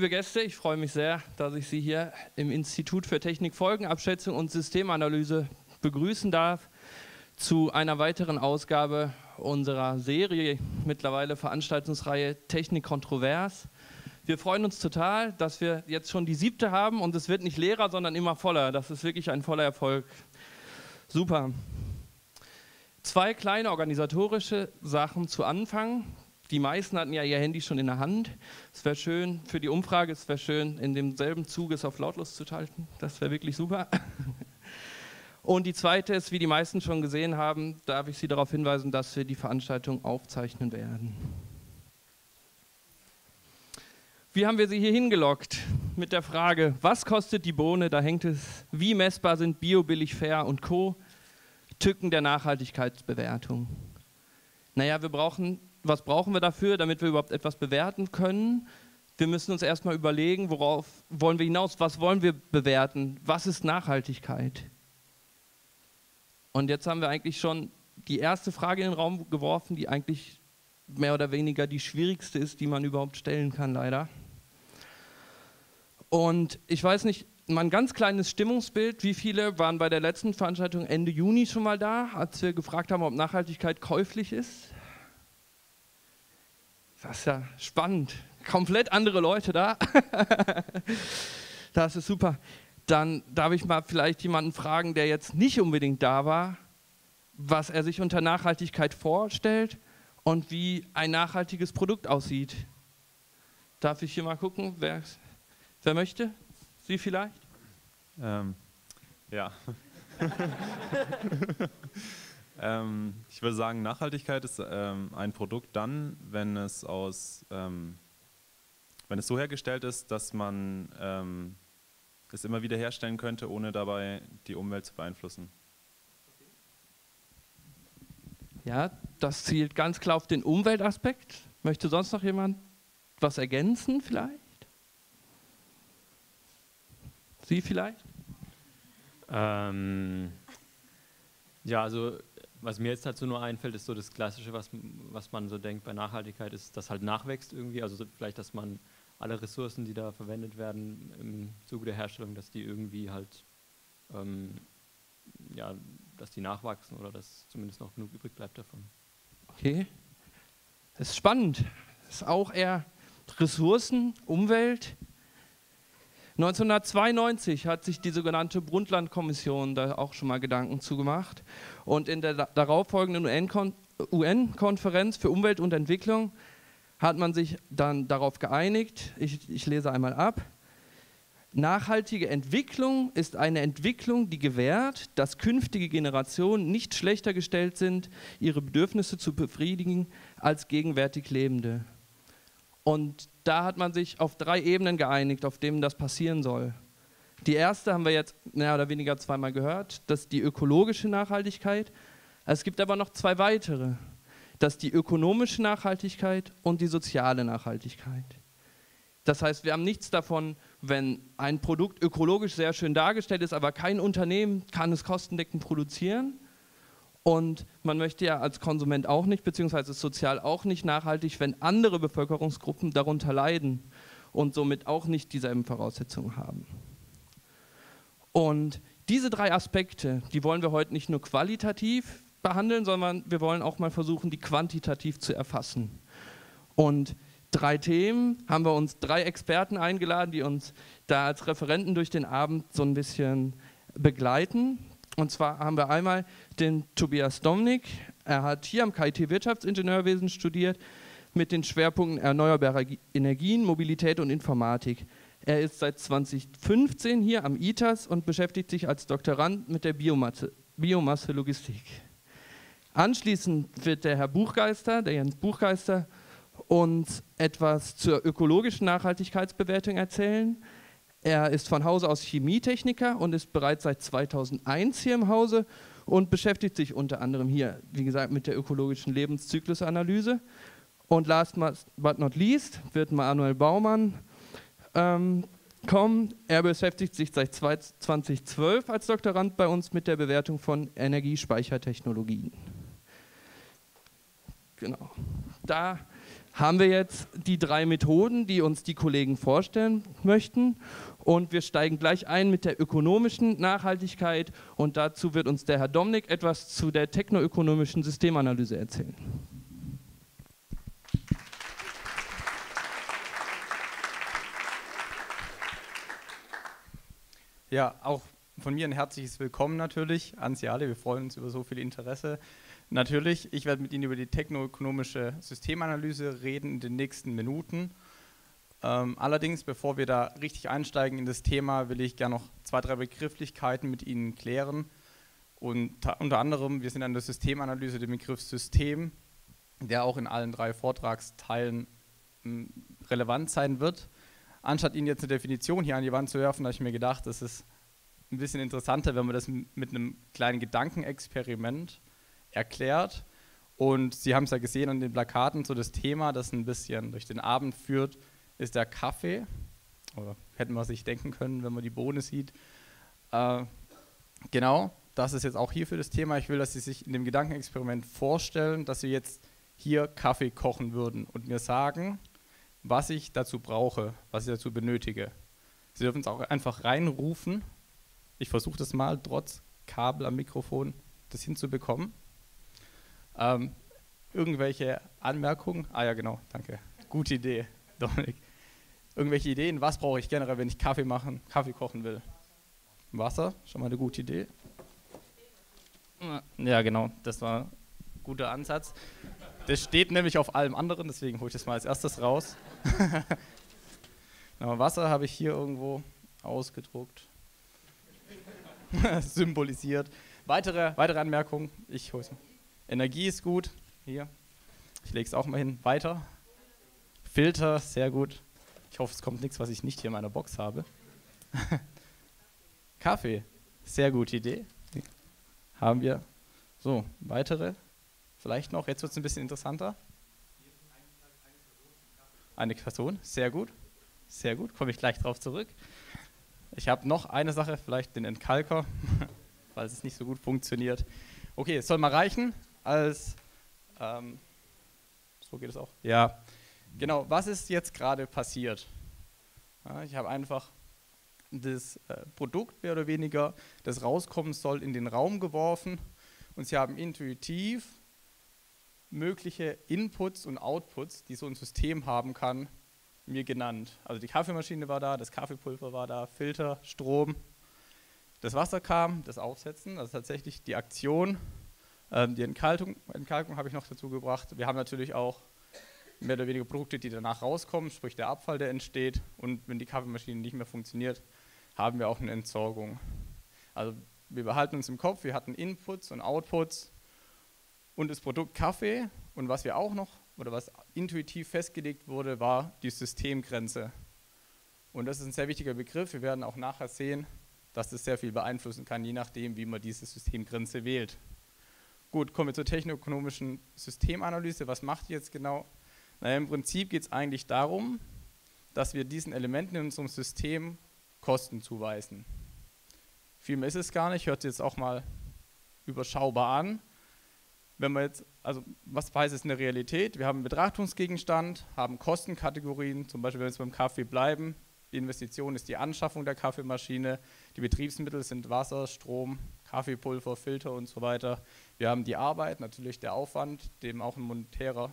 liebe Gäste, ich freue mich sehr, dass ich Sie hier im Institut für Technikfolgenabschätzung und Systemanalyse begrüßen darf zu einer weiteren Ausgabe unserer Serie, mittlerweile Veranstaltungsreihe Technik kontrovers. Wir freuen uns total, dass wir jetzt schon die 7. haben und es wird nicht leerer, sondern immer voller. Das ist wirklich ein voller Erfolg. Super. Zwei kleine organisatorische Sachen zu Anfang. Die meisten hatten ja ihr Handy schon in der Hand. Es wäre schön für die Umfrage, es wäre schön, in demselben Zug es auf lautlos zu schalten. Das wäre wirklich super. Und die zweite ist, wie die meisten schon gesehen haben, darf ich Sie darauf hinweisen, dass wir die Veranstaltung aufzeichnen werden. Wie haben wir Sie hier hingelockt? Mit der Frage, was kostet die Bohne? Da hängt es, wie messbar sind Bio, Billig, Fair und Co. Tücken der Nachhaltigkeitsbewertung. Naja, was brauchen wir dafür, damit wir überhaupt etwas bewerten können? Wir müssen uns erstmal überlegen, worauf wollen wir hinaus? Was wollen wir bewerten? Was ist Nachhaltigkeit? Und jetzt haben wir eigentlich schon die erste Frage in den Raum geworfen, die eigentlich mehr oder weniger die schwierigste ist, die man überhaupt stellen kann, leider. Und ich weiß nicht, mal ein ganz kleines Stimmungsbild, wie viele waren bei der letzten Veranstaltung Ende Juni schon mal da, als wir gefragt haben, ob Nachhaltigkeit käuflich ist? Das ist ja spannend. Komplett andere Leute da. Das ist super. Dann darf ich mal vielleicht jemanden fragen, der jetzt nicht unbedingt da war, was er sich unter Nachhaltigkeit vorstellt und wie ein nachhaltiges Produkt aussieht. Darf ich hier mal gucken, wer möchte? Sie vielleicht? Ja. Ich würde sagen, Nachhaltigkeit ist ein Produkt dann, wenn es so hergestellt ist, dass man es immer wieder herstellen könnte, ohne dabei die Umwelt zu beeinflussen. Ja, das zielt ganz klar auf den Umweltaspekt. Möchte sonst noch jemand was ergänzen vielleicht? Sie vielleicht? Ja, also was mir jetzt dazu nur einfällt, ist so das Klassische, was man so denkt bei Nachhaltigkeit, ist, dass halt nachwächst irgendwie, also vielleicht, dass man alle Ressourcen, die da verwendet werden im Zuge der Herstellung, dass die irgendwie halt, ja, dass die nachwachsen oder dass zumindest noch genug übrig bleibt davon. Okay, das ist spannend. Das ist auch eher Ressourcen, Umwelt. 1992 hat sich die sogenannte Brundtland-Kommission da auch schon mal Gedanken zugemacht und in der darauffolgenden UN-Konferenz für Umwelt und Entwicklung hat man sich dann darauf geeinigt, ich lese einmal ab, nachhaltige Entwicklung ist eine Entwicklung, die gewährt, dass künftige Generationen nicht schlechter gestellt sind, ihre Bedürfnisse zu befriedigen als gegenwärtig Lebende. Und da hat man sich auf 3 Ebenen geeinigt, auf denen das passieren soll. Die erste haben wir jetzt mehr oder weniger zweimal gehört, das ist die ökologische Nachhaltigkeit. Es gibt aber noch 2 weitere, das ist die ökonomische Nachhaltigkeit und die soziale Nachhaltigkeit. Das heißt, wir haben nichts davon, wenn ein Produkt ökologisch sehr schön dargestellt ist, aber kein Unternehmen kann es kostendeckend produzieren. Und man möchte ja als Konsument auch nicht, beziehungsweise sozial auch nicht nachhaltig, wenn andere Bevölkerungsgruppen darunter leiden und somit auch nicht dieselben Voraussetzungen haben. Und diese 3 Aspekte, die wollen wir heute nicht nur qualitativ behandeln, sondern wir wollen auch mal versuchen, die quantitativ zu erfassen. Und 3 Themen haben wir uns 3 Experten eingeladen, die uns da als Referenten durch den Abend so ein bisschen begleiten. Und zwar haben wir einmal den Tobias Domnik, er hat hier am KIT Wirtschaftsingenieurwesen studiert mit den Schwerpunkten erneuerbare Energien, Mobilität und Informatik. Er ist seit 2015 hier am ITAS und beschäftigt sich als Doktorand mit der Biomasse-Logistik. Anschließend wird der Herr Buchgeister, der Jens Buchgeister, uns etwas zur ökologischen Nachhaltigkeitsbewertung erzählen. Er ist von Hause aus Chemietechniker und ist bereits seit 2001 hier im Hause und beschäftigt sich unter anderem hier, wie gesagt, mit der ökologischen Lebenszyklusanalyse. Und last but not least wird Manuel Baumann kommen. Er beschäftigt sich seit 2012 als Doktorand bei uns mit der Bewertung von Energiespeichertechnologien. Genau. Da haben wir jetzt die drei Methoden, die uns die Kollegen vorstellen möchten. Und wir steigen gleich ein mit der ökonomischen Nachhaltigkeit. Und dazu wird uns der Herr Domnik etwas zu der technoökonomischen Systemanalyse erzählen. Ja, auch von mir ein herzliches Willkommen natürlich an Sie alle. Wir freuen uns über so viel Interesse. Natürlich, ich werde mit Ihnen über die technoökonomische Systemanalyse reden in den nächsten Minuten. Allerdings, bevor wir da richtig einsteigen in das Thema, will ich gerne noch zwei, drei Begrifflichkeiten mit Ihnen klären. Und unter anderem, wir sind an der Systemanalyse, dem Begriff System, der auch in allen drei Vortragsteilen relevant sein wird. Anstatt Ihnen jetzt eine Definition hier an die Wand zu werfen, habe ich mir gedacht, das ist ein bisschen interessanter, wenn man das mit einem kleinen Gedankenexperiment erklärt. Und Sie haben es ja gesehen an den Plakaten, so das Thema, das ein bisschen durch den Abend führt, ist der Kaffee. Oder hätten wir sich denken können, wenn man die Bohne sieht. Genau, das ist jetzt auch hier für das Thema. Ich will, dass Sie sich in dem Gedankenexperiment vorstellen, dass Sie jetzt hier Kaffee kochen würden und mir sagen, was ich dazu brauche, was ich dazu benötige. Sie dürfen es auch einfach reinrufen. Ich versuche das mal, trotz Kabel am Mikrofon, das hinzubekommen. Irgendwelche Anmerkungen? Ah ja, genau, danke. Gute Idee, Domnik. Irgendwelche Ideen? Was brauche ich generell, wenn ich Kaffee kochen will? Wasser, schon mal eine gute Idee. Ja, genau, das war ein guter Ansatz. Das steht nämlich auf allem anderen, deswegen hole ich das mal als erstes raus. Na, Wasser habe ich hier irgendwo ausgedruckt, symbolisiert. Weitere Anmerkungen? Ich hole es mal. Energie ist gut. Hier, ich lege es auch mal hin. Weiter. Filter, sehr gut. Ich hoffe, es kommt nichts, was ich nicht hier in meiner Box habe. Kaffee, sehr gute Idee. Haben wir. So, weitere. Vielleicht noch, jetzt wird es ein bisschen interessanter. Eine Person, sehr gut. Sehr gut, komme ich gleich drauf zurück. Ich habe noch eine Sache, vielleicht den Entkalker, falls es nicht so gut funktioniert. Okay, es soll mal reichen als, so geht es auch. Ja, genau, was ist jetzt gerade passiert? Ja, ich habe einfach das Produkt mehr oder weniger, das rauskommen soll, in den Raum geworfen und Sie haben intuitiv mögliche Inputs und Outputs, die so ein System haben kann, mir genannt. Also die Kaffeemaschine war da, das Kaffeepulver war da, Filter, Strom, das Wasser kam, das Aufsetzen, also tatsächlich die Aktion, die Entkalkung habe ich noch dazu gebracht. Wir haben natürlich auch mehr oder weniger Produkte, die danach rauskommen, sprich der Abfall, der entsteht, und wenn die Kaffeemaschine nicht mehr funktioniert, haben wir auch eine Entsorgung. Also wir behalten uns im Kopf, wir hatten Inputs und Outputs und das Produkt Kaffee, und was wir auch noch, oder was intuitiv festgelegt wurde, war die Systemgrenze. Und das ist ein sehr wichtiger Begriff, wir werden auch nachher sehen, dass das sehr viel beeinflussen kann, je nachdem, wie man diese Systemgrenze wählt. Gut, kommen wir zur technoökonomischen Systemanalyse. Was macht die jetzt genau? Naja, im Prinzip geht es eigentlich darum, dass wir diesen Elementen in unserem System Kosten zuweisen. Viel mehr ist es gar nicht, hört sich jetzt auch mal überschaubar an. Wenn wir jetzt, also was heißt es in der Realität? Wir haben einen Betrachtungsgegenstand, haben Kostenkategorien, zum Beispiel wenn wir jetzt beim Kaffee bleiben, die Investition ist die Anschaffung der Kaffeemaschine, die Betriebsmittel sind Wasser, Strom, Kaffeepulver, Filter und so weiter. Wir haben die Arbeit, natürlich der Aufwand, dem auch ein monetärer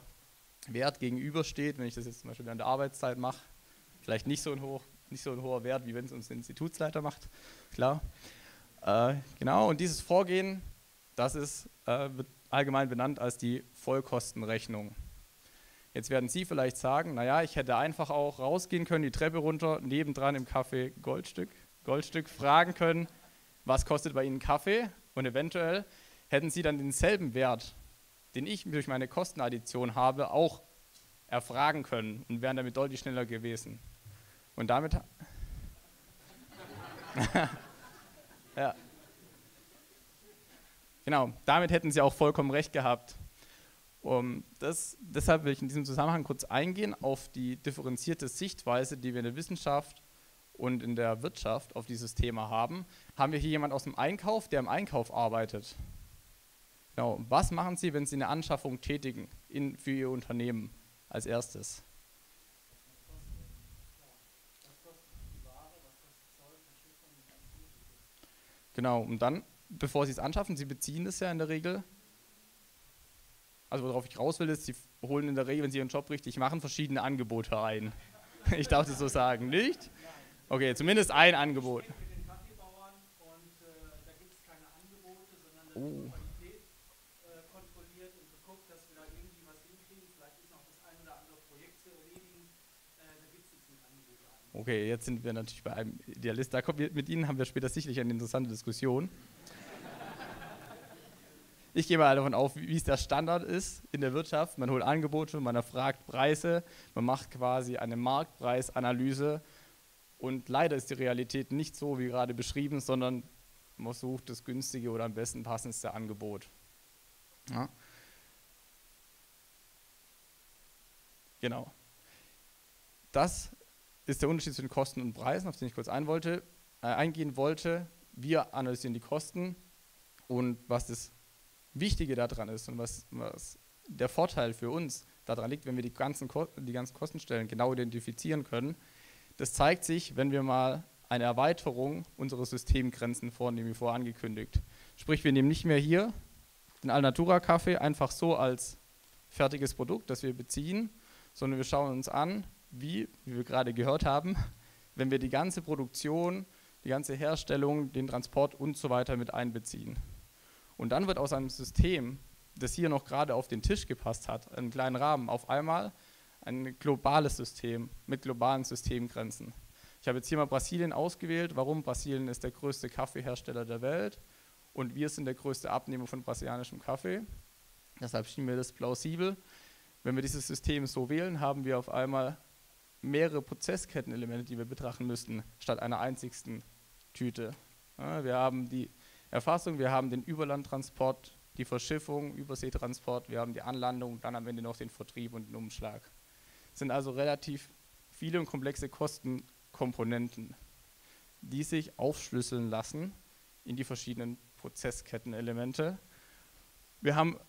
Wert gegenübersteht, wenn ich das jetzt zum Beispiel während der Arbeitszeit mache, vielleicht nicht so ein hoher Wert, wie wenn es uns der Institutsleiter macht, klar. Genau, und dieses Vorgehen, das ist, wird allgemein benannt als die Vollkostenrechnung. Jetzt werden Sie vielleicht sagen, naja, ich hätte einfach auch rausgehen können, die Treppe runter, nebendran im Café Goldstück fragen können, was kostet bei Ihnen Kaffee? Und eventuell hätten Sie dann denselben Wert, den ich durch meine Kostenaddition habe, auch erfragen können und wären damit deutlich schneller gewesen. Und damit... ja. Genau, damit hätten Sie auch vollkommen recht gehabt. Deshalb will ich in diesem Zusammenhang kurz eingehen auf die differenzierte Sichtweise, die wir in der Wissenschaft und in der Wirtschaft auf dieses Thema haben. Haben wir hier jemanden aus dem Einkauf, der im Einkauf arbeitet? Genau. Was machen Sie, wenn Sie eine Anschaffung tätigen für Ihr Unternehmen als erstes? Genau, und dann, bevor Sie es anschaffen, Sie beziehen es ja in der Regel. Also worauf ich raus will, ist, Sie holen in der Regel, wenn Sie Ihren Job richtig machen, verschiedene Angebote ein. Ich darf das so sagen, nicht? Okay, zumindest ein Angebot. Ich bin mit den Kaffeebauern und da gibt es keine Angebote, sondern da wird die Qualität kontrolliert und geguckt, dass wir da irgendwie was hinkriegen. Vielleicht ist noch das ein oder andere Projekt zu erledigen. Da gibt es jetzt nicht Angebote. Okay, jetzt sind wir natürlich bei einem Idealist. Da kommt, mit Ihnen haben wir später sicherlich eine interessante Diskussion. Ich gehe mal davon auf, wie es der Standard ist in der Wirtschaft. Man holt Angebote, man erfragt Preise, man macht quasi eine Marktpreisanalyse. Und leider ist die Realität nicht so, wie gerade beschrieben, sondern man sucht das günstige oder am besten passendste Angebot. Ja. Genau. Das ist der Unterschied zwischen Kosten und Preisen, auf den ich kurz eingehen wollte. Wir analysieren die Kosten und was das Wichtige daran ist und was der Vorteil für uns daran liegt, wenn wir die ganzen Kostenstellen genau identifizieren können. Das zeigt sich, wenn wir mal eine Erweiterung unserer Systemgrenzen vornehmen, wie vorher angekündigt. Sprich, wir nehmen nicht mehr hier den Alnatura-Kaffee einfach so als fertiges Produkt, das wir beziehen, sondern wir schauen uns an, wie wir gerade gehört haben, wenn wir die ganze Produktion, die ganze Herstellung, den Transport und so weiter mit einbeziehen. Und dann wird aus einem System, das hier noch gerade auf den Tisch gepasst hat, einen kleinen Rahmen, auf einmal ein globales System mit globalen Systemgrenzen. Ich habe jetzt hier mal Brasilien ausgewählt. Warum? Brasilien ist der größte Kaffeehersteller der Welt und wir sind der größte Abnehmer von brasilianischem Kaffee. Deshalb schien mir das plausibel. Wenn wir dieses System so wählen, haben wir auf einmal mehrere Prozesskettenelemente, die wir betrachten müssten, statt einer einzigsten Tüte. Ja, wir haben die Erfassung, wir haben den Überlandtransport, die Verschiffung, Überseetransport, wir haben die Anlandung und dann am Ende noch den Vertrieb und den Umschlag. Sind also relativ viele und komplexe Kostenkomponenten, die sich aufschlüsseln lassen in die verschiedenen Prozesskettenelemente. Wir haben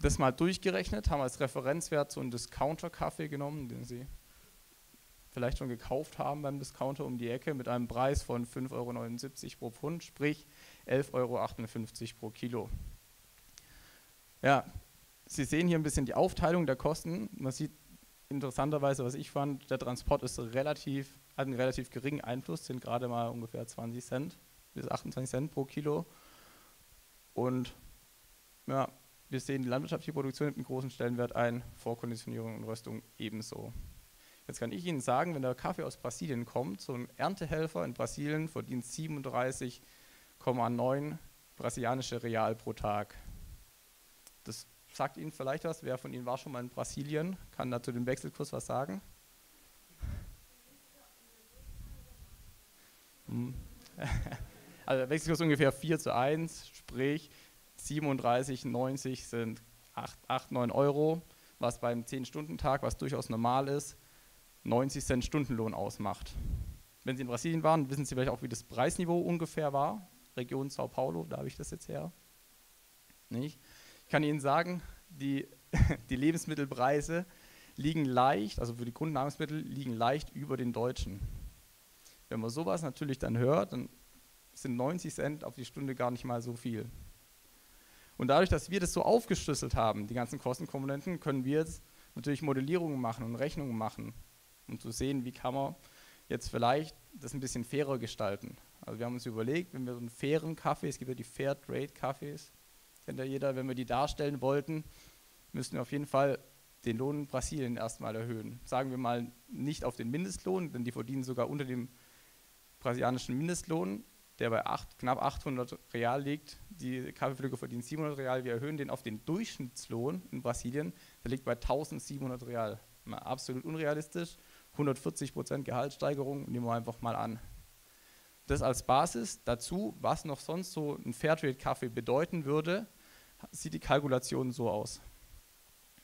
das mal durchgerechnet, haben als Referenzwert so einen Discounter-Kaffee genommen, den Sie vielleicht schon gekauft haben beim Discounter um die Ecke, mit einem Preis von 5,79 € pro Pfund, sprich 11,58 € pro Kilo. Ja, Sie sehen hier ein bisschen die Aufteilung der Kosten. Man sieht interessanterweise, was ich fand, der Transport ist hat einen relativ geringen Einfluss, sind gerade mal ungefähr 20 Cent bis 28 Cent pro Kilo. Und ja, wir sehen, die landwirtschaftliche Produktion nimmt einen großen Stellenwert ein, Vorkonditionierung und Röstung ebenso. Jetzt kann ich Ihnen sagen, wenn der Kaffee aus Brasilien kommt, so ein Erntehelfer in Brasilien verdient 37,9 brasilianische Real pro Tag. Das sagt Ihnen vielleicht was, wer von Ihnen war schon mal in Brasilien, kann dazu den Wechselkurs was sagen? Also der Wechselkurs ungefähr 4:1, sprich 37,90 sind 8,9 €, was beim 10-Stunden-Tag, was durchaus normal ist, 90 Cent Stundenlohn ausmacht. Wenn Sie in Brasilien waren, wissen Sie vielleicht auch, wie das Preisniveau ungefähr war, Region Sao Paulo, da habe ich das jetzt her, nicht? Ich kann Ihnen sagen, die Lebensmittelpreise liegen leicht, also für die Grundnahrungsmittel, liegen leicht über den Deutschen. Wenn man sowas natürlich dann hört, dann sind 90 Cent auf die Stunde gar nicht mal so viel. Und dadurch, dass wir das so aufgeschlüsselt haben, die ganzen Kostenkomponenten, können wir jetzt natürlich Modellierungen machen und Rechnungen machen, um zu sehen, wie kann man jetzt vielleicht das ein bisschen fairer gestalten. Also wir haben uns überlegt, wenn wir so einen fairen Kaffee, es gibt ja die Fairtrade-Kaffees, kennt ja jeder, wenn wir die darstellen wollten, müssten wir auf jeden Fall den Lohn in Brasilien erstmal erhöhen. Sagen wir mal nicht auf den Mindestlohn, denn die verdienen sogar unter dem brasilianischen Mindestlohn, der bei knapp 800 Real liegt. Die Kaffeepflücker verdienen 700 Real, wir erhöhen den auf den Durchschnittslohn in Brasilien, der liegt bei 1700 Real. Mal absolut unrealistisch, 140% Gehaltssteigerung, nehmen wir einfach mal an. Das als Basis dazu, was noch sonst so ein Fairtrade-Kaffee bedeuten würde, sieht die Kalkulation so aus.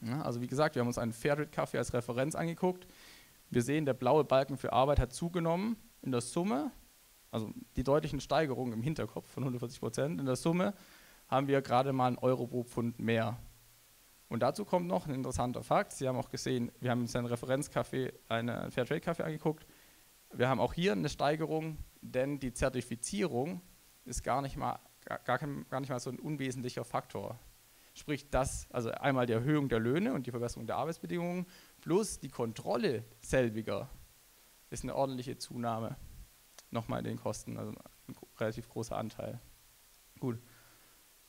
Ja, also wie gesagt, wir haben uns einen Fairtrade-Kaffee als Referenz angeguckt. Wir sehen, der blaue Balken für Arbeit hat zugenommen in der Summe, also die deutlichen Steigerungen im Hinterkopf von 140%. In der Summe haben wir gerade mal einen Euro pro Pfund mehr. Und dazu kommt noch ein interessanter Fakt. Sie haben auch gesehen, wir haben uns einen Referenzcafé, einen Fairtrade-Café angeguckt. Wir haben auch hier eine Steigerung, denn die Zertifizierung ist gar nicht mal so ein unwesentlicher Faktor. Sprich, also einmal die Erhöhung der Löhne und die Verbesserung der Arbeitsbedingungen plus die Kontrolle selbiger ist eine ordentliche Zunahme. Nochmal in den Kosten, also ein relativ großer Anteil. Gut.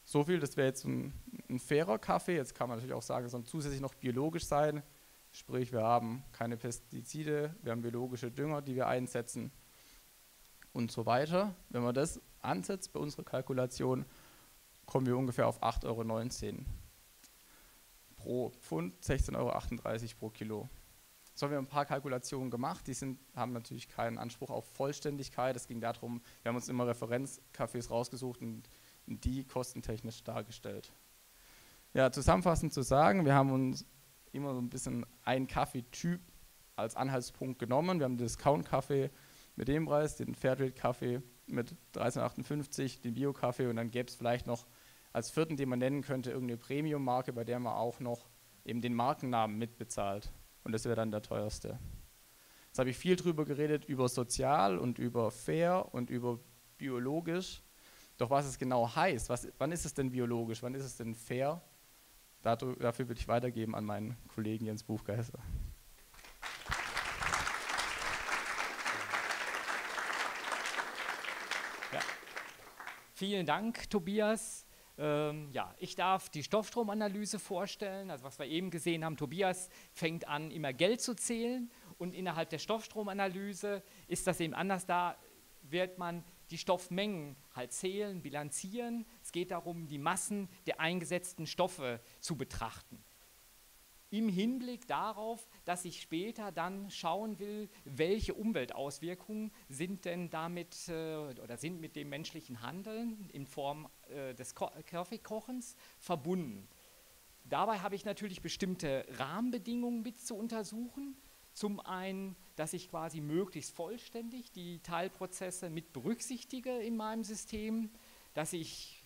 So viel, das wäre jetzt ein fairer Kaffee. Jetzt kann man natürlich auch sagen, es soll zusätzlich noch biologisch sein. Sprich, wir haben keine Pestizide, wir haben biologische Dünger, die wir einsetzen und so weiter. Wenn man das ansetzt bei unserer Kalkulation, kommen wir ungefähr auf 8,19 Euro pro Pfund, 16,38 Euro pro Kilo. So haben wir ein paar Kalkulationen gemacht, die haben natürlich keinen Anspruch auf Vollständigkeit. Es ging darum, wir haben uns immer Referenzcafés rausgesucht und die kostentechnisch dargestellt. Ja, zusammenfassend zu sagen, wir haben uns immer so ein bisschen einen Kaffeetyp als Anhaltspunkt genommen. Wir haben den Discount-Kaffee mit dem Preis, den Fairtrade-Kaffee mit 13,58, den Bio-Kaffee, und dann gäbe es vielleicht noch als vierten, den man nennen könnte, irgendeine Premium-Marke, bei der man auch noch eben den Markennamen mitbezahlt. Und das wäre dann der teuerste. Jetzt habe ich viel drüber geredet, über sozial und über fair und über biologisch. Doch was es genau heißt, wann ist es denn biologisch, wann ist es denn fair? Dafür würde ich weitergeben an meinen Kollegen Jens Buchgeister. Ja. Vielen Dank, Tobias. Ja, ich darf die Stoffstromanalyse vorstellen. Also was wir eben gesehen haben, Tobias fängt an, immer Geld zu zählen. Und innerhalb der Stoffstromanalyse ist das eben anders. Da wird man die Stoffmengen halt zählen, bilanzieren. Es geht darum, die Massen der eingesetzten Stoffe zu betrachten. Im Hinblick darauf, dass ich später dann schauen will, welche Umweltauswirkungen sind denn damit oder sind mit dem menschlichen Handeln in Form des Kaffeekochens verbunden. Dabei habe ich natürlich bestimmte Rahmenbedingungen mit zu untersuchen. Zum einen, dass ich quasi möglichst vollständig die Teilprozesse mit berücksichtige in meinem System, dass ich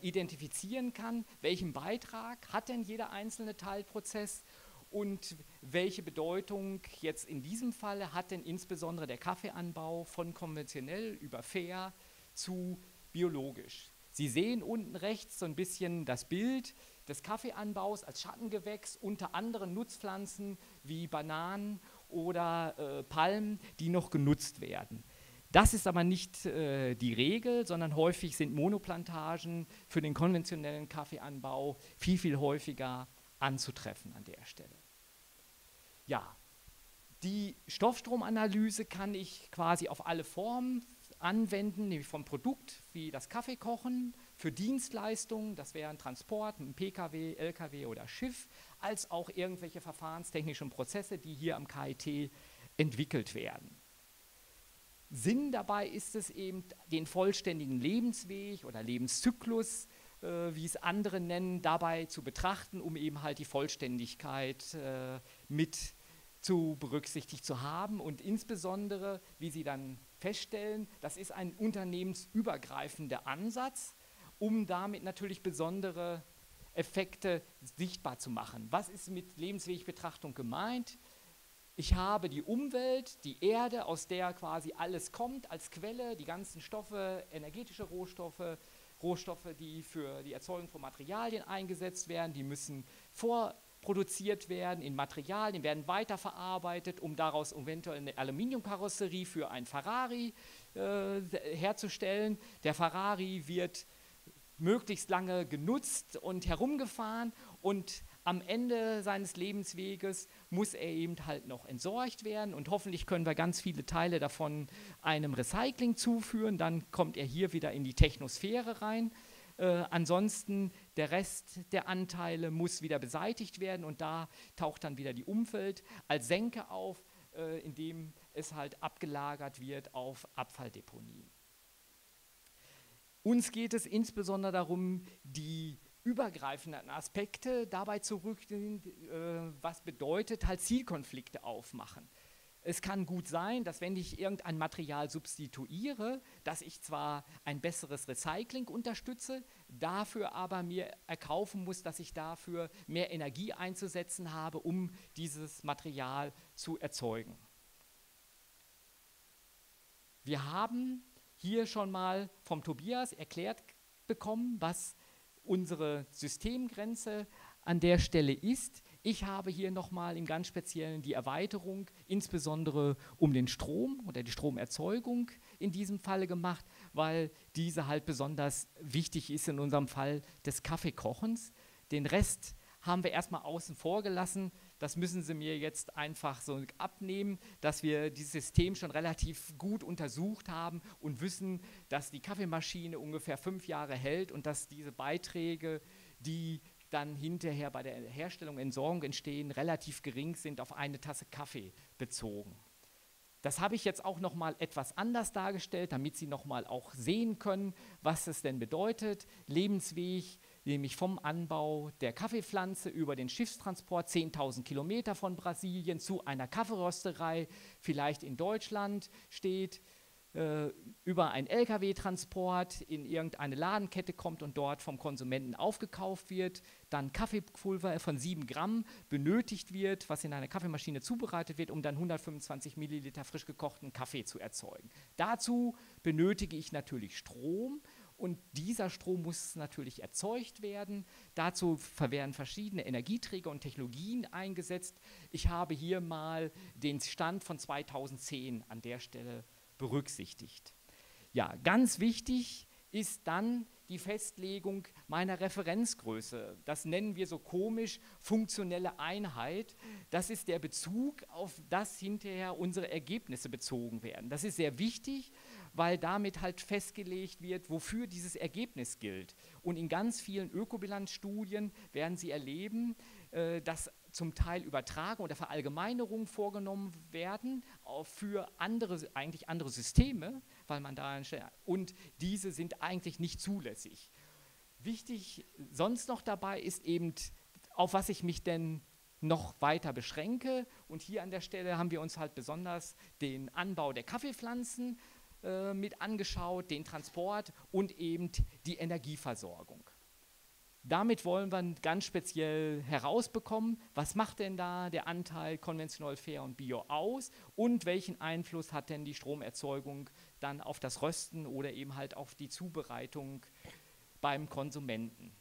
identifizieren kann, welchen Beitrag hat denn jeder einzelne Teilprozess und welche Bedeutung jetzt in diesem Falle hat denn insbesondere der Kaffeeanbau von konventionell über fair zu biologisch. Sie sehen unten rechts so ein bisschen das Bild des Kaffeeanbaus als Schattengewächs, unter anderem Nutzpflanzen wie Bananen oder Palmen, die noch genutzt werden. Das ist aber nicht die Regel, sondern häufig sind Monoplantagen für den konventionellen Kaffeeanbau viel, viel häufiger anzutreffen an der Stelle. Ja, die Stoffstromanalyse kann ich quasi auf alle Formen anwenden, nämlich vom Produkt wie das Kaffeekochen, für Dienstleistungen, das wären Transport, ein Pkw, Lkw oder Schiff, als auch irgendwelche verfahrenstechnischen Prozesse, die hier am KIT entwickelt werden. Sinn dabei ist es eben, den vollständigen Lebensweg oder Lebenszyklus, wie es andere nennen, dabei zu betrachten, um eben halt die Vollständigkeit mit zu berücksichtigt zu haben und insbesondere, wie Sie dann feststellen, das ist ein unternehmensübergreifender Ansatz, um damit natürlich besondere Effekte sichtbar zu machen. Was ist mit Lebenswegbetrachtung gemeint? Ich habe die Umwelt, die Erde, aus der quasi alles kommt, als Quelle, die ganzen Stoffe, energetische Rohstoffe, Rohstoffe, die für die Erzeugung von Materialien eingesetzt werden, die müssen vorproduziert werden in Materialien, werden weiterverarbeitet, um daraus eventuell eine Aluminiumkarosserie für ein Ferrari herzustellen. Der Ferrari wird möglichst lange genutzt und herumgefahren und am Ende seines Lebensweges muss er eben halt noch entsorgt werden und hoffentlich können wir ganz viele Teile davon einem Recycling zuführen, dann kommt er hier wieder in die Technosphäre rein. Ansonsten der Rest der Anteile muss wieder beseitigt werden und da taucht dann wieder die Umwelt als Senke auf, indem es halt abgelagert wird auf Abfalldeponien. Uns geht es insbesondere darum, die übergreifenden Aspekte dabei zurückzunehmen, was bedeutet halt Zielkonflikte aufmachen. Es kann gut sein, dass wenn ich irgendein Material substituiere, dass ich zwar ein besseres Recycling unterstütze, dafür aber mir erkaufen muss, dass ich dafür mehr Energie einzusetzen habe, um dieses Material zu erzeugen. Wir haben hier schon mal vom Tobias erklärt bekommen, was unsere Systemgrenze an der Stelle ist. Ich habe hier nochmal im ganz Speziellen die Erweiterung, insbesondere um den Strom oder die Stromerzeugung in diesem Falle gemacht, weil diese halt besonders wichtig ist in unserem Fall des Kaffeekochens. Den Rest haben wir erstmal außen vor gelassen. Das müssen Sie mir jetzt einfach so abnehmen, dass wir dieses System schon relativ gut untersucht haben und wissen, dass die Kaffeemaschine ungefähr 5 Jahre hält und dass diese Beiträge, die dann hinterher bei der Herstellung und Entsorgung entstehen, relativ gering sind, auf eine Tasse Kaffee bezogen. Das habe ich jetzt auch noch mal etwas anders dargestellt, damit Sie noch mal auch sehen können, was es denn bedeutet. Lebensweg, nämlich vom Anbau der Kaffeepflanze über den Schiffstransport, 10.000 Kilometer von Brasilien zu einer Kaffeerösterei, vielleicht in Deutschland steht, über einen Lkw-Transport in irgendeine Ladenkette kommt und dort vom Konsumenten aufgekauft wird, dann Kaffeepulver von 7 Gramm benötigt wird, was in einer Kaffeemaschine zubereitet wird, um dann 125 Milliliter frisch gekochten Kaffee zu erzeugen. Dazu benötige ich natürlich Strom und dieser Strom muss natürlich erzeugt werden. Dazu werden verschiedene Energieträger und Technologien eingesetzt. Ich habe hier mal den Stand von 2010 an der Stelle berücksichtigt. Ja, ganz wichtig ist dann die Festlegung meiner Referenzgröße. Das nennen wir so komisch funktionelle Einheit. Das ist der Bezug, auf das hinterher unsere Ergebnisse bezogen werden. Das ist sehr wichtig, weil damit halt festgelegt wird, wofür dieses Ergebnis gilt. Und in ganz vielen Ökobilanzstudien werden Sie erleben, dass zum Teil Übertragung oder Verallgemeinerung vorgenommen werden für eigentlich andere Systeme, weil man da und diese sind eigentlich nicht zulässig. Wichtig sonst noch dabei ist eben, auf was ich mich denn noch weiter beschränke. Und hier an der Stelle haben wir uns halt besonders den Anbau der Kaffeepflanzen mit angeschaut, den Transport und eben die Energieversorgung. Damit wollen wir ganz speziell herausbekommen, was macht denn da der Anteil konventionell, fair und bio aus und welchen Einfluss hat denn die Stromerzeugung dann auf das Rösten oder eben halt auf die Zubereitung beim Konsumenten.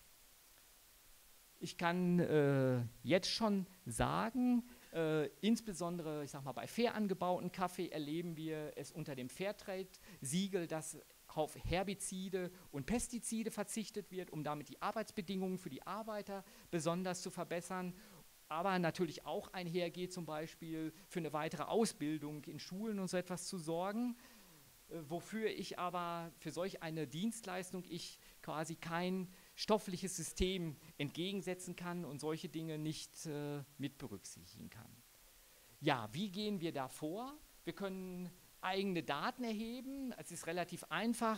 Ich kann jetzt schon sagen, insbesondere, ich sag mal, bei fair angebauten Kaffee erleben wir es unter dem Fairtrade-Siegel, dass auf Herbizide und Pestizide verzichtet wird, um damit die Arbeitsbedingungen für die Arbeiter besonders zu verbessern, aber natürlich auch einhergeht, zum Beispiel für eine weitere Ausbildung in Schulen und so etwas zu sorgen, wofür ich aber für solch eine Dienstleistung quasi kein stoffliches System entgegensetzen kann und solche Dinge nicht mit berücksichtigen kann. Ja, wie gehen wir da vor? Wir können eigene Daten erheben. Es ist relativ einfach,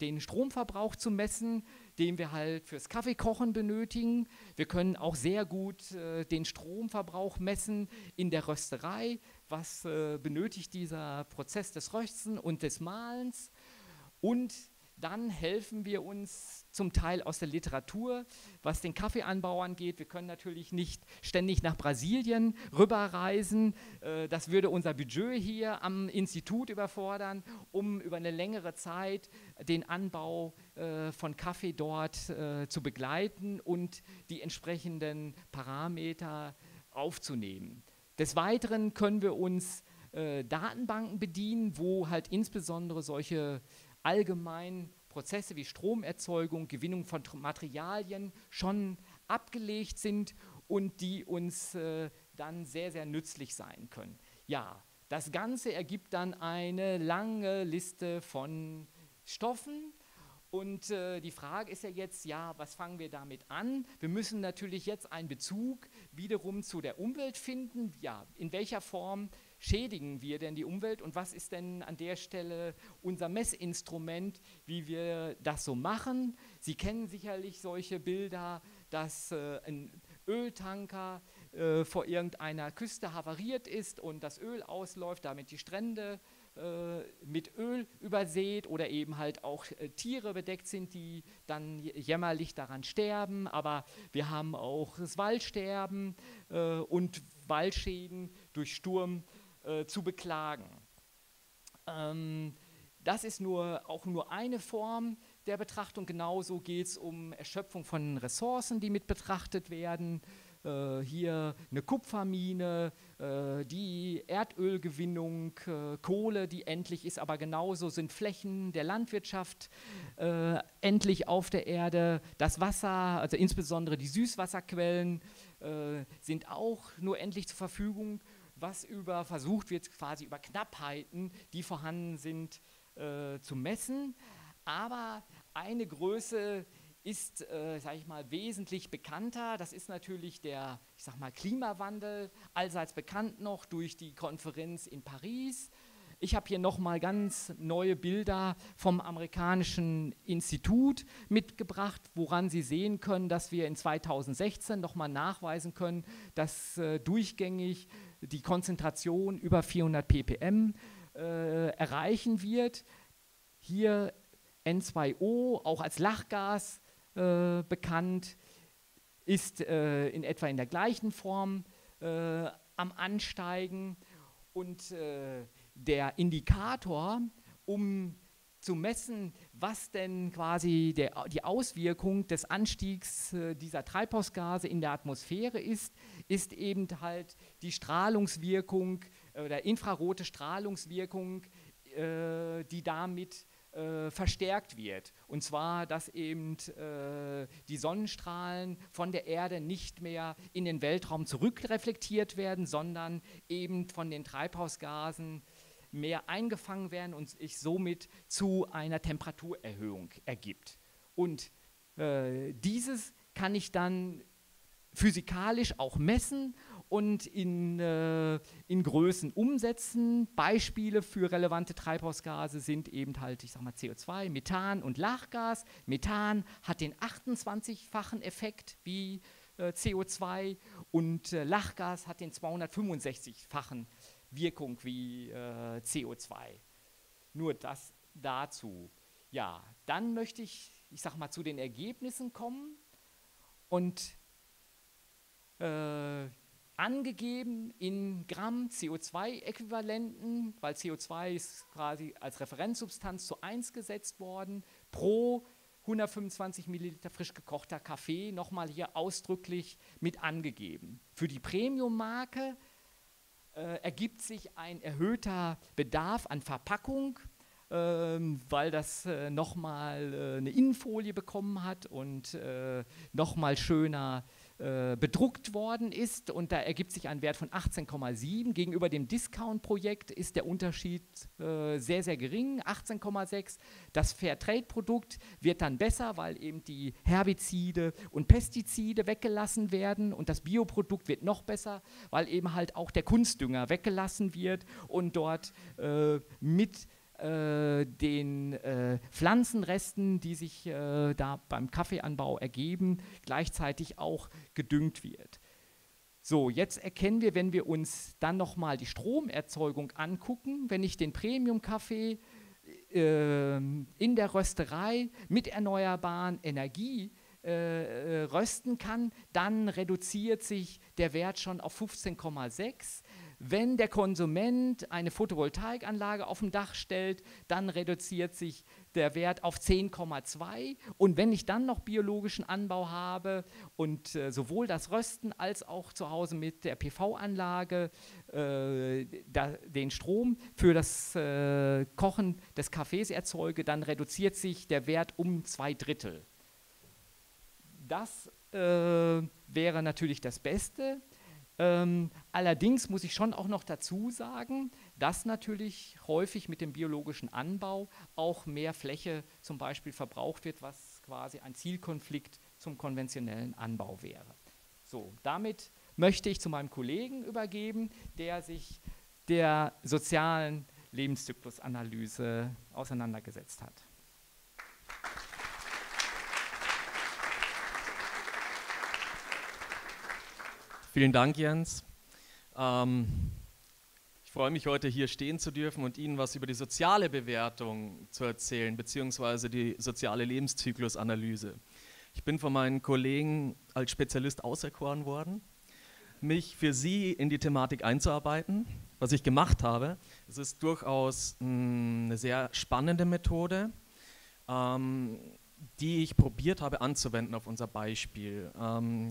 den Stromverbrauch zu messen, den wir halt fürs Kaffeekochen benötigen. Wir können auch sehr gut den Stromverbrauch messen in der Rösterei. Was benötigt dieser Prozess des Rösten und des Mahlens? Und dann helfen wir uns zum Teil aus der Literatur, was den Kaffeeanbau angeht. Wir können natürlich nicht ständig nach Brasilien rüberreisen. Das würde unser Budget hier am Institut überfordern, um über eine längere Zeit den Anbau von Kaffee dort zu begleiten und die entsprechenden Parameter aufzunehmen. Des Weiteren können wir uns Datenbanken bedienen, wo halt insbesondere solche allgemein Prozesse wie Stromerzeugung, Gewinnung von Materialien schon abgelegt sind und die uns dann sehr, sehr nützlich sein können. Ja, das Ganze ergibt dann eine lange Liste von Stoffen und die Frage ist ja jetzt, ja, was fangen wir damit an? Wir müssen natürlich jetzt einen Bezug wiederum zu der Umwelt finden. Ja, in welcher Form schädigen wir denn die Umwelt und was ist denn an der Stelle unser Messinstrument, wie wir das so machen? Sie kennen sicherlich solche Bilder, dass ein Öltanker vor irgendeiner Küste havariert ist und das Öl ausläuft, damit die Strände mit Öl übersät oder eben halt auch Tiere bedeckt sind, die dann jämmerlich daran sterben. Aber wir haben auch das Waldsterben und Waldschäden durch Sturm zu beklagen. Das ist auch nur eine Form der Betrachtung. Genauso geht es um Erschöpfung von Ressourcen, die mit betrachtet werden. Hier eine Kupfermine, die Erdölgewinnung, Kohle, die endlich ist, aber genauso sind Flächen der Landwirtschaft endlich auf der Erde. Das Wasser, also insbesondere die Süßwasserquellen, sind auch nur endlich zur Verfügung, was versucht wird, quasi über Knappheiten, die vorhanden sind, zu messen. Aber eine Größe ist, sage ich mal, wesentlich bekannter. Das ist natürlich der, ich sage mal, Klimawandel, allseits bekannt noch durch die Konferenz in Paris. Ich habe hier nochmal ganz neue Bilder vom amerikanischen Institut mitgebracht, woran Sie sehen können, dass wir in 2016 nochmal nachweisen können, dass durchgängig die Konzentration über 400 ppm erreichen wird. Hier N2O, auch als Lachgas bekannt, ist in etwa in der gleichen Form am Ansteigen. Und der Indikator, um zu messen, was denn quasi die Auswirkung des Anstiegs dieser Treibhausgase in der Atmosphäre ist eben halt die Strahlungswirkung oder infrarote Strahlungswirkung, die damit verstärkt wird. Und zwar, dass eben die Sonnenstrahlen von der Erde nicht mehr in den Weltraum zurückreflektiert werden, sondern eben von den Treibhausgasen mehr eingefangen werden und sich somit zu einer Temperaturerhöhung ergibt. Und dieses kann ich dann physikalisch auch messen und in Größen umsetzen. Beispiele für relevante Treibhausgase sind eben halt, ich sag mal, CO2, Methan und Lachgas. Methan hat den 28-fachen Effekt wie CO2 und Lachgas hat den 265-fachen Wirkung wie CO2. Nur das dazu. Ja, dann möchte ich sag mal, zu den Ergebnissen kommen und angegeben in Gramm CO2-Äquivalenten, weil CO2 ist quasi als Referenzsubstanz zu 1 gesetzt worden, pro 125 Milliliter frisch gekochter Kaffee, nochmal hier ausdrücklich mit angegeben. Für die Premium-Marke ergibt sich ein erhöhter Bedarf an Verpackung, weil das nochmal eine Innenfolie bekommen hat und nochmal schöner bedruckt worden ist, und da ergibt sich ein Wert von 18,7. Gegenüber dem Discount-Projekt ist der Unterschied sehr, sehr gering, 18,6. Das Fairtrade-Produkt wird dann besser, weil eben die Herbizide und Pestizide weggelassen werden, und das Bioprodukt wird noch besser, weil eben halt auch der Kunstdünger weggelassen wird und dort mit den Pflanzenresten, die sich da beim Kaffeeanbau ergeben, gleichzeitig auch gedüngt wird. So, jetzt erkennen wir, wenn wir uns dann nochmal die Stromerzeugung angucken, wenn ich den Premium-Kaffee in der Rösterei mit erneuerbaren Energie rösten kann, dann reduziert sich der Wert schon auf 15,6. Wenn der Konsument eine Photovoltaikanlage auf dem Dach stellt, dann reduziert sich der Wert auf 10,2. Und wenn ich dann noch biologischen Anbau habe und sowohl das Rösten als auch zu Hause mit der PV-Anlage den Strom für das Kochen des Kaffees erzeuge, dann reduziert sich der Wert um 2/3. Das wäre natürlich das Beste. Allerdings muss ich schon auch noch dazu sagen, dass natürlich häufig mit dem biologischen Anbau auch mehr Fläche zum Beispiel verbraucht wird, was quasi ein Zielkonflikt zum konventionellen Anbau wäre. So, damit möchte ich zu meinem Kollegen übergeben, der sich der sozialen Lebenszyklusanalyse auseinandergesetzt hat. Vielen Dank, Jens. Ich freue mich, heute hier stehen zu dürfen und Ihnen was über die soziale Bewertung zu erzählen, beziehungsweise die soziale Lebenszyklusanalyse. Ich bin von meinen Kollegen als Spezialist auserkoren worden, mich für Sie in die Thematik einzuarbeiten. Was ich gemacht habe, es ist durchaus eine sehr spannende Methode, die ich probiert habe anzuwenden auf unser Beispiel.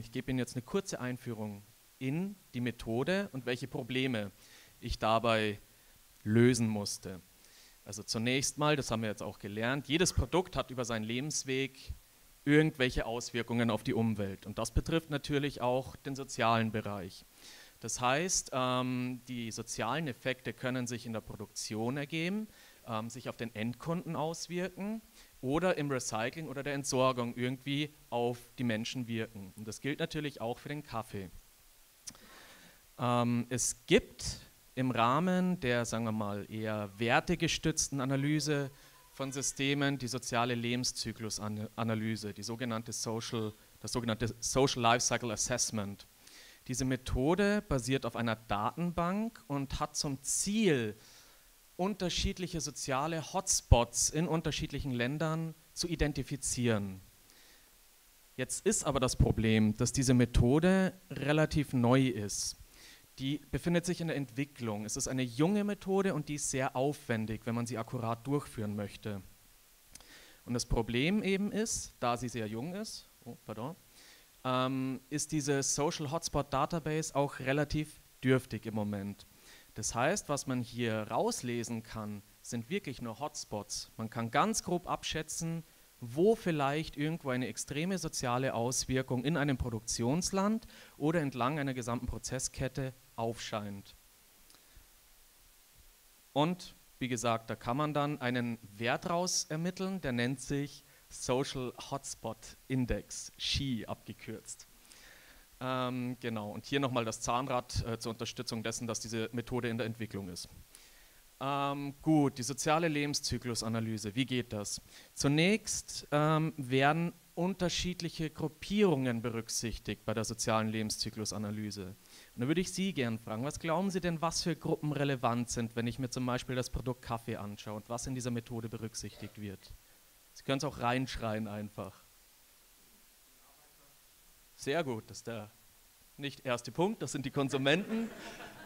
Ich gebe Ihnen jetzt eine kurze Einführung in die Methode und welche Probleme ich dabei lösen musste. Also zunächst mal, das haben wir jetzt auch gelernt, jedes Produkt hat über seinen Lebensweg irgendwelche Auswirkungen auf die Umwelt. Und das betrifft natürlich auch den sozialen Bereich. Das heißt, die sozialen Effekte können sich in der Produktion ergeben, sich auf den Endkunden auswirken oder im Recycling oder der Entsorgung irgendwie auf die Menschen wirken. Und das gilt natürlich auch für den Kaffee. Es gibt im Rahmen der, sagen wir mal, eher wertegestützten Analyse von Systemen die soziale Lebenszyklusanalyse, das sogenannte Social Life Cycle Assessment. Diese Methode basiert auf einer Datenbank und hat zum Ziel, unterschiedliche soziale Hotspots in unterschiedlichen Ländern zu identifizieren. Jetzt ist aber das Problem, dass diese Methode relativ neu ist. Die befindet sich in der Entwicklung. Es ist eine junge Methode und die ist sehr aufwendig, wenn man sie akkurat durchführen möchte. Und das Problem eben ist, da sie sehr jung ist, ist diese Social Hotspot Database auch relativ dürftig im Moment. Das heißt, was man hier rauslesen kann, sind wirklich nur Hotspots. Man kann ganz grob abschätzen, wo vielleicht irgendwo eine extreme soziale Auswirkung in einem Produktionsland oder entlang einer gesamten Prozesskette aufscheint. Und wie gesagt, da kann man dann einen Wert raus ermitteln, der nennt sich Social Hotspot Index, SHI abgekürzt. Genau, und hier nochmal das Zahnrad zur Unterstützung dessen, dass diese Methode in der Entwicklung ist. Gut, die soziale Lebenszyklusanalyse, wie geht das? Zunächst werden unterschiedliche Gruppierungen berücksichtigt bei der sozialen Lebenszyklusanalyse. Und da würde ich Sie gern fragen, was glauben Sie denn, was für Gruppen relevant sind, wenn ich mir zum Beispiel das Produkt Kaffee anschaue und was in dieser Methode berücksichtigt wird? Sie können es auch reinschreien einfach. Sehr gut, das ist der nicht erste Punkt, das sind die Konsumenten.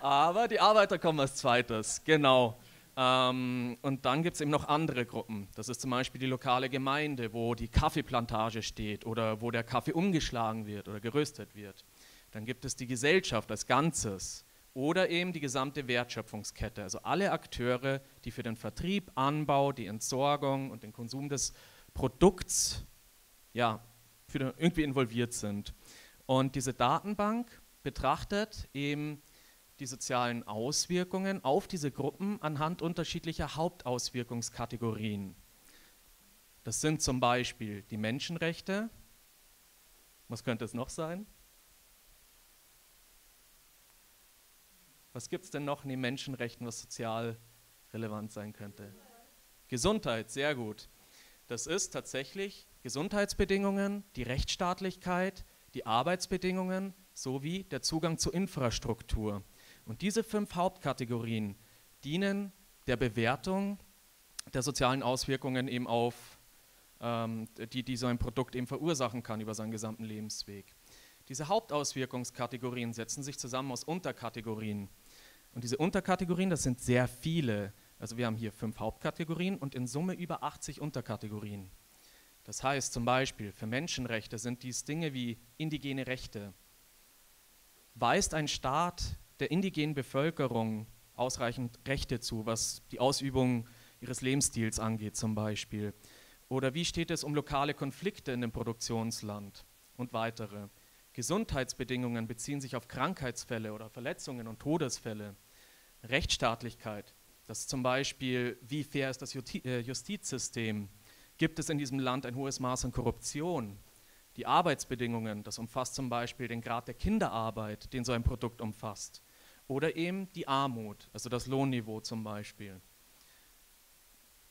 Aber die Arbeiter kommen als zweites, genau. Und dann gibt es eben noch andere Gruppen. Das ist zum Beispiel die lokale Gemeinde, wo die Kaffeeplantage steht oder wo der Kaffee umgeschlagen wird oder geröstet wird. Dann gibt es die Gesellschaft als Ganzes oder eben die gesamte Wertschöpfungskette. Also alle Akteure, die für den Vertrieb, Anbau, die Entsorgung und den Konsum des Produkts ja, irgendwie involviert sind. Und diese Datenbank betrachtet eben die sozialen Auswirkungen auf diese Gruppen anhand unterschiedlicher Hauptauswirkungskategorien. Das sind zum Beispiel die Menschenrechte. Was könnte es noch sein? Was gibt es denn noch neben Menschenrechten, was sozial relevant sein könnte? Gesundheit, sehr gut. Das ist tatsächlich Gesundheitsbedingungen, die Rechtsstaatlichkeit, die Arbeitsbedingungen sowie der Zugang zu Infrastruktur. Und diese 5 Hauptkategorien dienen der Bewertung der sozialen Auswirkungen eben auf, die so ein Produkt eben verursachen kann über seinen gesamten Lebensweg. Diese Hauptauswirkungskategorien setzen sich zusammen aus Unterkategorien. Und diese Unterkategorien, das sind sehr viele. Also wir haben hier 5 Hauptkategorien und in Summe über 80 Unterkategorien. Das heißt zum Beispiel, für Menschenrechte sind dies Dinge wie indigene Rechte. Weist ein Staat der indigenen Bevölkerung ausreichend Rechte zu, was die Ausübung ihres Lebensstils angeht zum Beispiel? Oder wie steht es um lokale Konflikte in dem Produktionsland und weitere? Gesundheitsbedingungen beziehen sich auf Krankheitsfälle oder Verletzungen und Todesfälle. Rechtsstaatlichkeit, das ist zum Beispiel, wie fair ist das Justizsystem? Gibt es in diesem Land ein hohes Maß an Korruption? Die Arbeitsbedingungen, das umfasst zum Beispiel den Grad der Kinderarbeit, den so ein Produkt umfasst. Oder eben die Armut, also das Lohnniveau zum Beispiel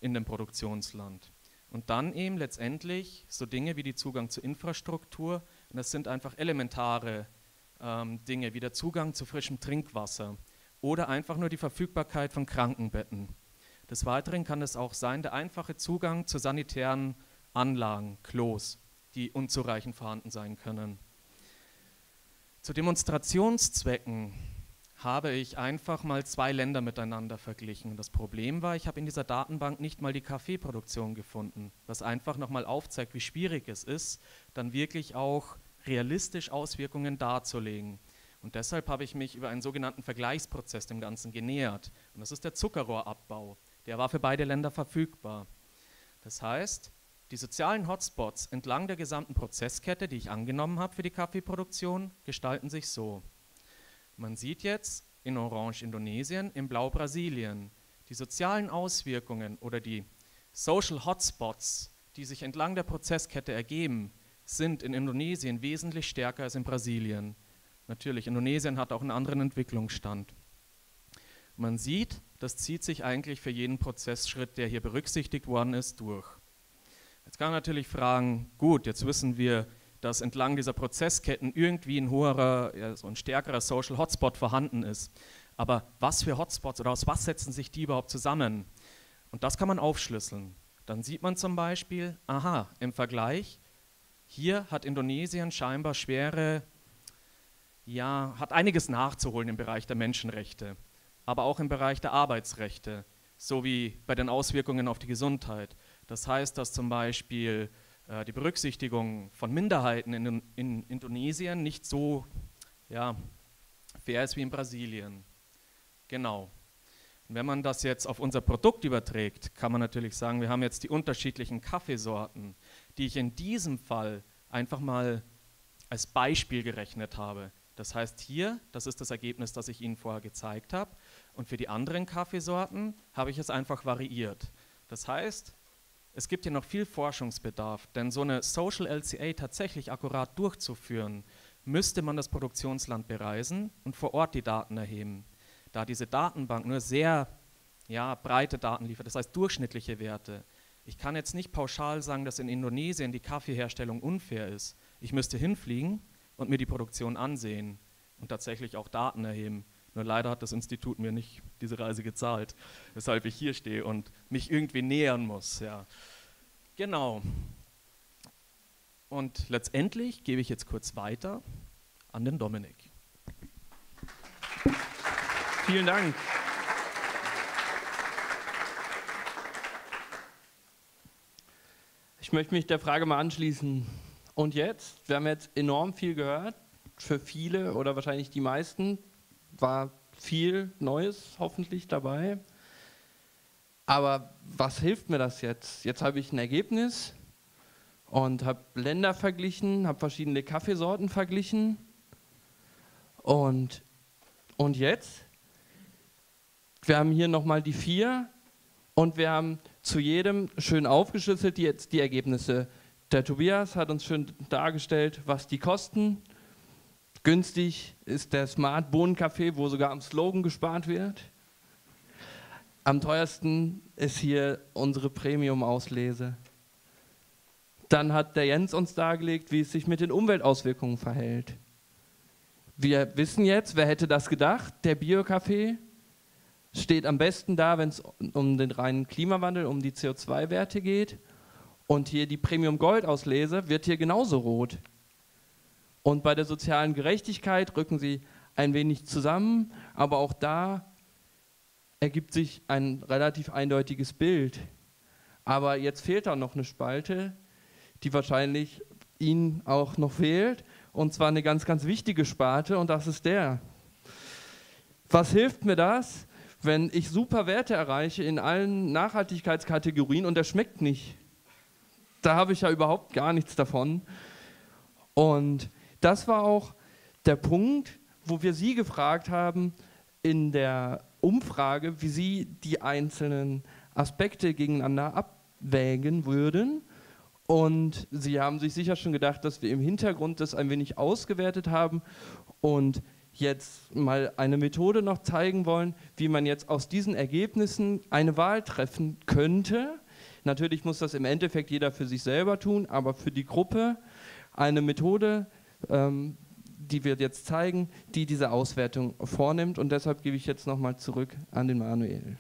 in dem Produktionsland. Und dann eben letztendlich so Dinge wie die Zugang zu Infrastruktur. Und das sind einfach elementare Dinge wie der Zugang zu frischem Trinkwasser oder einfach nur die Verfügbarkeit von Krankenbetten. Des Weiteren kann es auch sein, der einfache Zugang zu sanitären Anlagen, Klos, die unzureichend vorhanden sein können. Zu Demonstrationszwecken habe ich einfach mal zwei Länder miteinander verglichen. Das Problem war, ich habe in dieser Datenbank nicht mal die Kaffeeproduktion gefunden, was einfach nochmal aufzeigt, wie schwierig es ist, dann wirklich auch realistisch Auswirkungen darzulegen. Und deshalb habe ich mich über einen sogenannten Vergleichsprozess dem Ganzen genähert. Und das ist der Zuckerrohrabbau. Der war für beide Länder verfügbar. Das heißt, die sozialen Hotspots entlang der gesamten Prozesskette, die ich angenommen habe für die Kaffeeproduktion, gestalten sich so. Man sieht jetzt in Orange Indonesien, in Blau Brasilien. Die sozialen Auswirkungen oder die Social Hotspots, die sich entlang der Prozesskette ergeben, sind in Indonesien wesentlich stärker als in Brasilien. Natürlich, Indonesien hat auch einen anderen Entwicklungsstand. Man sieht, das zieht sich eigentlich für jeden Prozessschritt, der hier berücksichtigt worden ist, durch. Jetzt kann man natürlich fragen, gut, jetzt wissen wir, dass entlang dieser Prozessketten irgendwie ein höherer, ja, so ein stärkerer Social Hotspot vorhanden ist. Aber was für Hotspots oder aus was setzen sich die überhaupt zusammen? Und das kann man aufschlüsseln. Dann sieht man zum Beispiel, aha, im Vergleich, hier hat Indonesien scheinbar schwere, ja, hat einiges nachzuholen im Bereich der Menschenrechte, aber auch im Bereich der Arbeitsrechte, sowie bei den Auswirkungen auf die Gesundheit. Das heißt, dass zum Beispiel die Berücksichtigung von Minderheiten in Indonesien nicht so, ja, fair ist wie in Brasilien. Genau. Und wenn man das jetzt auf unser Produkt überträgt, kann man natürlich sagen, wir haben jetzt die unterschiedlichen Kaffeesorten, die ich in diesem Fall einfach mal als Beispiel gerechnet habe. Das heißt hier, das ist das Ergebnis, das ich Ihnen vorher gezeigt habe. Und für die anderen Kaffeesorten habe ich es einfach variiert. Das heißt, es gibt hier noch viel Forschungsbedarf, denn so eine Social LCA tatsächlich akkurat durchzuführen, müsste man das Produktionsland bereisen und vor Ort die Daten erheben. Da diese Datenbank nur sehr, ja, breite Daten liefert, das heißt durchschnittliche Werte. Ich kann jetzt nicht pauschal sagen, dass in Indonesien die Kaffeeherstellung unfair ist. Ich müsste hinfliegen und mir die Produktion ansehen und tatsächlich auch Daten erheben. Nur leider hat das Institut mir nicht diese Reise gezahlt, weshalb ich hier stehe und mich irgendwie nähern muss. Ja. Genau. Und letztendlich gebe ich jetzt kurz weiter an den Domnik. Vielen Dank. Ich möchte mich der Frage mal anschließen. Und jetzt? Wir haben jetzt enorm viel gehört. Für viele oder wahrscheinlich die meisten war viel Neues hoffentlich dabei. Aber was hilft mir das jetzt? Jetzt habe ich ein Ergebnis und habe Länder verglichen, habe verschiedene Kaffeesorten verglichen. Und jetzt? Wir haben hier nochmal die 4 und wir haben zu jedem schön aufgeschlüsselt jetzt die Ergebnisse. Der Tobias hat uns schön dargestellt, was die kosten. Günstig ist der Smart Bohnenkaffee, wo sogar am Slogan gespart wird. Am teuersten ist hier unsere Premium-Auslese. Dann hat der Jens uns dargelegt, wie es sich mit den Umweltauswirkungen verhält. Wir wissen jetzt, wer hätte das gedacht, der Bio-Kaffee steht am besten da, wenn es um den reinen Klimawandel, um die CO2-Werte geht. Und hier die Premium-Gold-Auslese wird hier genauso rot. Und bei der sozialen Gerechtigkeit rücken sie ein wenig zusammen, aber auch da ergibt sich ein relativ eindeutiges Bild. Aber jetzt fehlt da noch eine Spalte, die wahrscheinlich Ihnen auch noch fehlt, und zwar eine ganz, ganz wichtige Sparte, und das ist der. Was hilft mir das, wenn ich super Werte erreiche in allen Nachhaltigkeitskategorien und der schmeckt nicht? Da habe ich ja überhaupt gar nichts davon. Und das war auch der Punkt, wo wir Sie gefragt haben in der Umfrage, wie Sie die einzelnen Aspekte gegeneinander abwägen würden. Und Sie haben sich sicher schon gedacht, dass wir im Hintergrund das ein wenig ausgewertet haben und jetzt mal eine Methode noch zeigen wollen, wie man jetzt aus diesen Ergebnissen eine Wahl treffen könnte. Natürlich muss das im Endeffekt jeder für sich selber tun, aber für die Gruppe eine Methode, die wir jetzt zeigen, die diese Auswertung vornimmt. Und deshalb gebe ich jetzt nochmal zurück an den Manuel.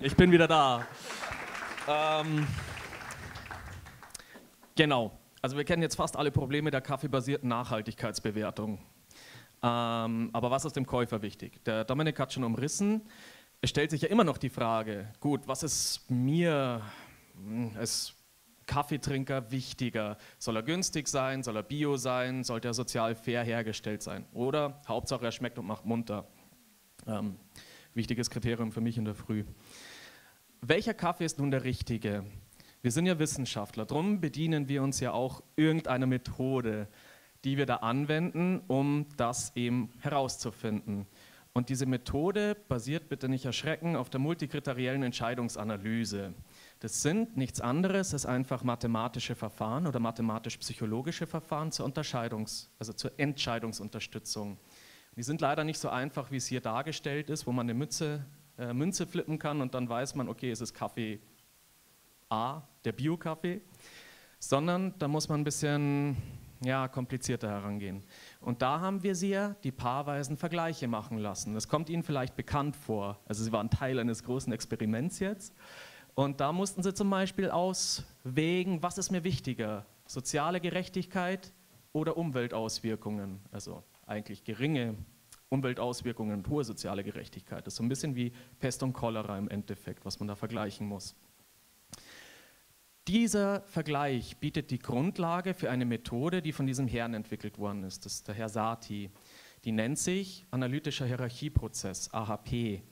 Ich bin wieder da. Genau. Also wir kennen jetzt fast alle Probleme der kaffeebasierten Nachhaltigkeitsbewertung. Aber was ist dem Käufer wichtig? Der Domnik hat schon umrissen. Es stellt sich ja immer noch die Frage, gut, was ist mir als Kaffeetrinker wichtiger? Soll er günstig sein? Soll er bio sein? Sollte er sozial fair hergestellt sein? Oder Hauptsache er schmeckt und macht munter. Wichtiges Kriterium für mich in der Früh. Welcher Kaffee ist nun der richtige? Wir sind ja Wissenschaftler, darum bedienen wir uns ja auch irgendeiner Methode, die wir da anwenden, um das eben herauszufinden. Und diese Methode basiert, bitte nicht erschrecken, auf der multikriteriellen Entscheidungsanalyse. Das sind nichts anderes als einfach mathematische Verfahren oder mathematisch-psychologische Verfahren zur Entscheidungsunterstützung. Die sind leider nicht so einfach, wie es hier dargestellt ist, wo man eine Münze flippen kann und dann weiß man, okay, es ist Kaffee A, der Bio-Kaffee, sondern da muss man ein bisschen komplizierter herangehen. Und da haben wir sie ja die paarweisen Vergleiche machen lassen. Das kommt Ihnen vielleicht bekannt vor. Also sie waren Teil eines großen Experiments jetzt. Und da mussten sie zum Beispiel auswägen, was ist mir wichtiger, soziale Gerechtigkeit oder Umweltauswirkungen. Also eigentlich geringe Umweltauswirkungen und hohe soziale Gerechtigkeit. Das ist so ein bisschen wie Pest und Cholera im Endeffekt, was man da vergleichen muss. Dieser Vergleich bietet die Grundlage für eine Methode, die von diesem Herrn entwickelt worden ist. Das ist der Herr Saaty. Die nennt sich Analytischer Hierarchieprozess, AHP.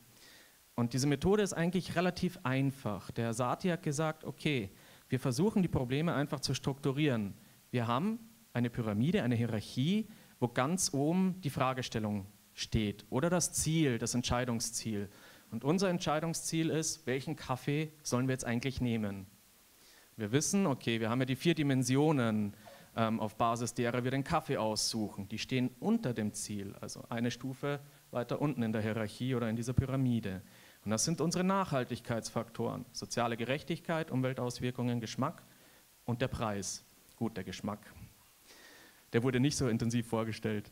Und diese Methode ist eigentlich relativ einfach. Der Herr Saaty hat gesagt, okay, wir versuchen die Probleme einfach zu strukturieren. Wir haben eine Pyramide, eine Hierarchie, wo ganz oben die Fragestellung steht oder das Ziel, das Entscheidungsziel. Und unser Entscheidungsziel ist, welchen Kaffee sollen wir jetzt eigentlich nehmen? Wir wissen, okay, wir haben ja die 4 Dimensionen, auf Basis derer wir den Kaffee aussuchen. Die stehen unter dem Ziel, also eine Stufe weiter unten in der Hierarchie oder in dieser Pyramide. Und das sind unsere Nachhaltigkeitsfaktoren, soziale Gerechtigkeit, Umweltauswirkungen, Geschmack und der Preis. Gut, der Geschmack, der wurde nicht so intensiv vorgestellt.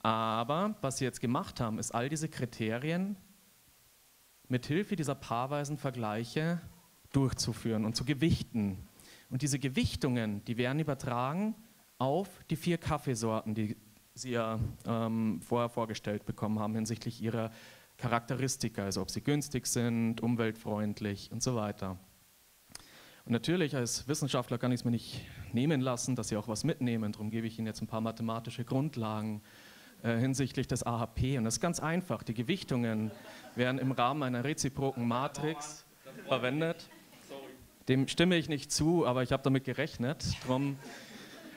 Aber was sie jetzt gemacht haben, ist all diese Kriterien mithilfe dieser paarweisen Vergleiche durchzuführen und zu gewichten. Und diese Gewichtungen, die werden übertragen auf die 4 Kaffeesorten, die Sie ja vorher vorgestellt bekommen haben hinsichtlich ihrer Charakteristika, also ob sie günstig sind, umweltfreundlich und so weiter. Und natürlich als Wissenschaftler kann ich es mir nicht nehmen lassen, dass Sie auch was mitnehmen, darum gebe ich Ihnen jetzt ein paar mathematische Grundlagen hinsichtlich des AHP. Und das ist ganz einfach, die Gewichtungen werden im Rahmen einer reziproken Matrix verwendet. Dem stimme ich nicht zu, aber ich habe damit gerechnet. Darum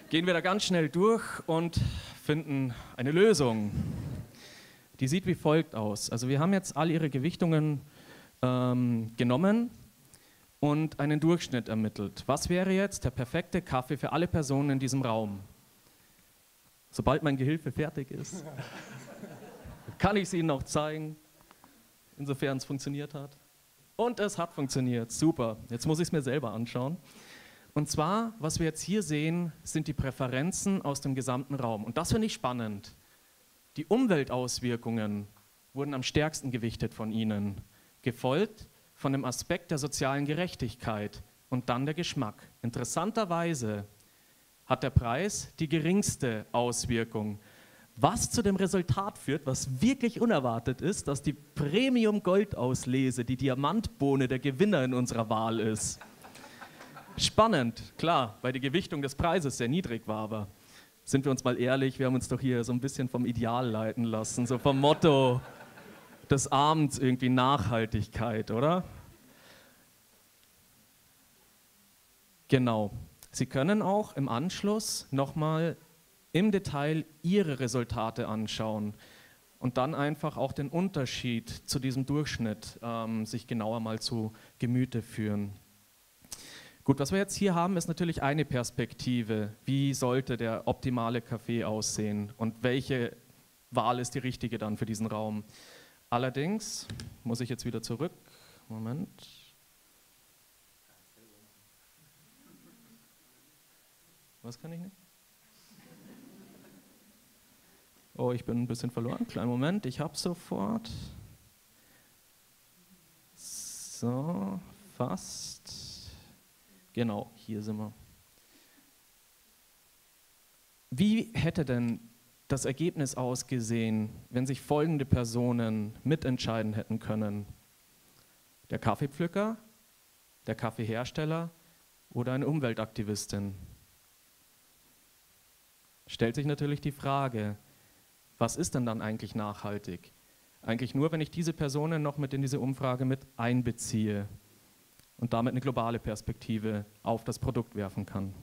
gehen wir da ganz schnell durch und finden eine Lösung. Die sieht wie folgt aus. Also wir haben jetzt all ihre Gewichtungen genommen und einen Durchschnitt ermittelt. Was wäre jetzt der perfekte Kaffee für alle Personen in diesem Raum? Sobald mein Gehilfe fertig ist, kann ich es Ihnen auch zeigen, insofern es funktioniert hat. Und es hat funktioniert, super. Jetzt muss ich es mir selber anschauen. Und zwar, was wir jetzt hier sehen, sind die Präferenzen aus dem gesamten Raum. Und das finde ich spannend. Die Umweltauswirkungen wurden am stärksten gewichtet von Ihnen, gefolgt von dem Aspekt der sozialen Gerechtigkeit und dann der Geschmack. Interessanterweise hat der Preis die geringste Auswirkung. Was zu dem Resultat führt, was wirklich unerwartet ist, dass die Premium-Gold-Auslese, die Diamantbohne der Gewinner in unserer Wahl ist. Spannend, klar, weil die Gewichtung des Preises sehr niedrig war, aber sind wir uns mal ehrlich, wir haben uns doch hier so ein bisschen vom Ideal leiten lassen, so vom Motto des Abends irgendwie Nachhaltigkeit, oder? Genau. Sie können auch im Anschluss nochmal im Detail Ihre Resultate anschauen und dann einfach auch den Unterschied zu diesem Durchschnitt sich genauer mal zu Gemüte führen. Gut, was wir jetzt hier haben, ist natürlich eine Perspektive. Wie sollte der optimale Kaffee aussehen und welche Wahl ist die richtige dann für diesen Raum? Allerdings muss ich jetzt wieder zurück. Moment. Was kann ich nicht? Oh, ich bin ein bisschen verloren. Kleinen Moment, ich habe sofort. So, fast. Genau, hier sind wir. Wie hätte denn das Ergebnis ausgesehen, wenn sich folgende Personen mitentscheiden hätten können? Der Kaffeepflücker, der Kaffeehersteller oder eine Umweltaktivistin? Stellt sich natürlich die Frage, was ist denn dann eigentlich nachhaltig? Eigentlich nur, wenn ich diese Personen noch mit in diese Umfrage mit einbeziehe und damit eine globale Perspektive auf das Produkt werfen kann.